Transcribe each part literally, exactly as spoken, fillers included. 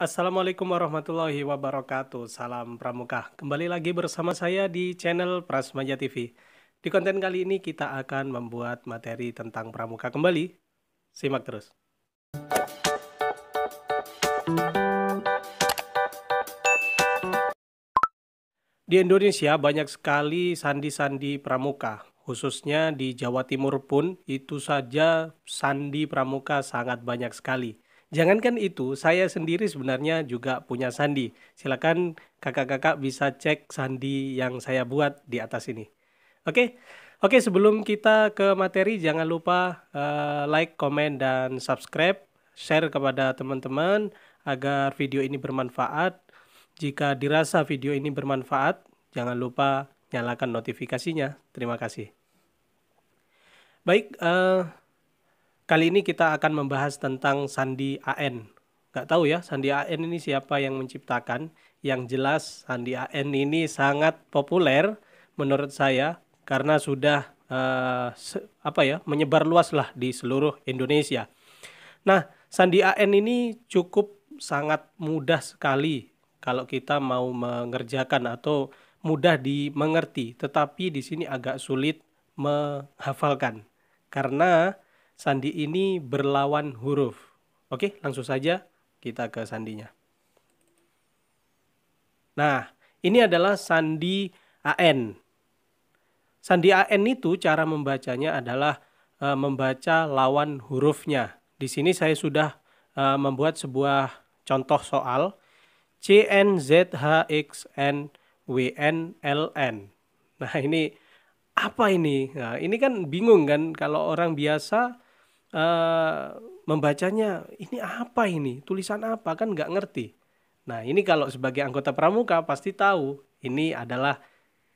Assalamualaikum warahmatullahi wabarakatuh. Salam Pramuka. Kembali lagi bersama saya di channel Prasmaja T V. Di konten kali ini kita akan membuat materi tentang Pramuka kembali. Simak terus. Di Indonesia banyak sekali sandi-sandi pramuka. Khususnya di Jawa Timur pun itu saja sandi pramuka sangat banyak sekali. Jangankan itu, saya sendiri sebenarnya juga punya sandi. Silakan kakak-kakak bisa cek sandi yang saya buat di atas ini. Oke, oke sebelum kita ke materi, jangan lupa uh, like, komen, dan subscribe. Share kepada teman-teman agar video ini bermanfaat. Jika dirasa video ini bermanfaat, jangan lupa nyalakan notifikasinya. Terima kasih. Baik, uh, kali ini kita akan membahas tentang sandi A N. Gak tahu ya, sandi A N ini siapa yang menciptakan. Yang jelas sandi A N ini sangat populer menurut saya karena sudah eh, apa ya, menyebar luas lah di seluruh Indonesia. Nah, sandi A N ini cukup sangat mudah sekali kalau kita mau mengerjakan atau mudah dimengerti, tetapi di sini agak sulit menghafalkan karena sandi ini berlawan huruf. Oke, langsung saja kita ke sandinya. Nah, ini adalah sandi A N. Sandi A N itu cara membacanya adalah e, membaca lawan hurufnya. Di sini saya sudah e, membuat sebuah contoh soal. C, N, Z, H, X, N, W, N, L, N. Nah, ini apa ini? Nah, ini kan bingung kan kalau orang biasa Uh, membacanya ini apa ini, tulisan apa, kan nggak ngerti. Nah, ini kalau sebagai anggota pramuka pasti tahu ini adalah,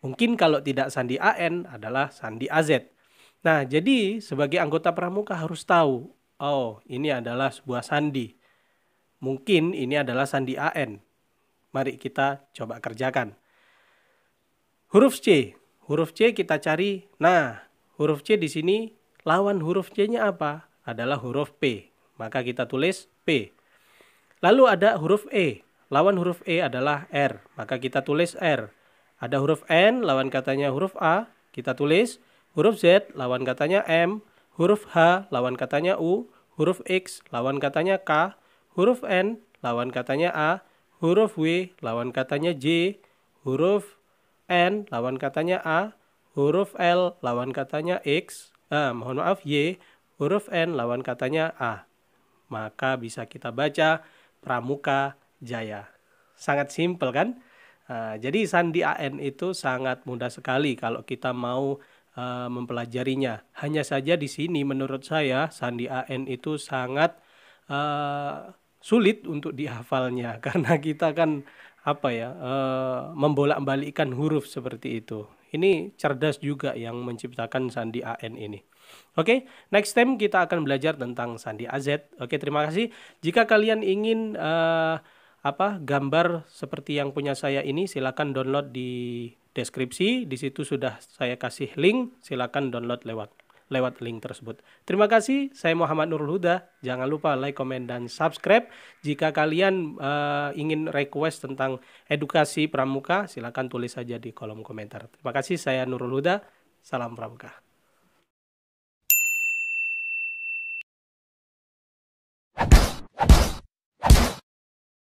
mungkin kalau tidak sandi A N adalah sandi A Z. Nah, jadi sebagai anggota pramuka harus tahu, oh ini adalah sebuah sandi, mungkin ini adalah sandi A N. Mari kita coba kerjakan. Huruf C, huruf C kita cari. Nah, huruf C di sini lawan huruf C-nya apa? Adalah huruf P. Maka kita tulis P. Lalu ada huruf E. Lawan huruf E adalah R. Maka kita tulis R. Ada huruf N, lawan katanya huruf A. Kita tulis. Huruf Z, lawan katanya M. Huruf H, lawan katanya U. Huruf X, lawan katanya K. Huruf N, lawan katanya A. Huruf W, lawan katanya J. Huruf N, lawan katanya A. Huruf L, lawan katanya X. Ah, mohon maaf, Y, huruf N lawan katanya A. Maka bisa kita baca Pramuka Jaya. Sangat simpel kan? Nah, jadi sandi A N itu sangat mudah sekali kalau kita mau uh, mempelajarinya. Hanya saja di sini menurut saya sandi A N itu sangat uh, sulit untuk dihafalnya. Karena kita kan apa ya, uh, membolak-balikkan huruf seperti itu. Ini cerdas juga yang menciptakan sandi A N ini. Oke, next time kita akan belajar tentang sandi A Z. Oke, terima kasih. Jika kalian ingin uh, apa gambar seperti yang punya saya ini, silakan download di deskripsi. Di situ sudah saya kasih link. Silakan download lewat lewat link tersebut. Terima kasih. Saya Muhammad Nurul Huda. Jangan lupa like, komen, dan subscribe. Jika kalian uh, ingin request tentang edukasi pramuka, silakan tulis saja di kolom komentar. Terima kasih. Saya Nurul Huda. Salam pramuka.